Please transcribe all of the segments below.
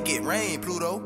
make it rain, Pluto.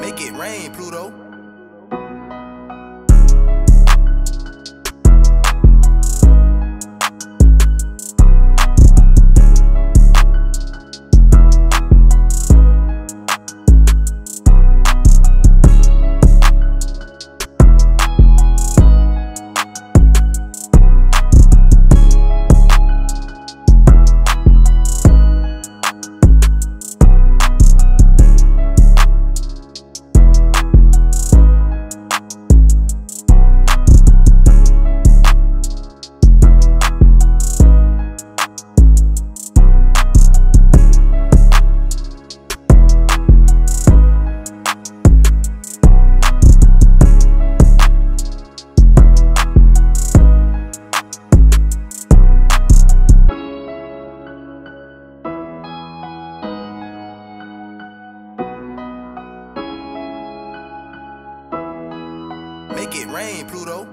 Make it rain, Pluto. Make it rain, Pluto.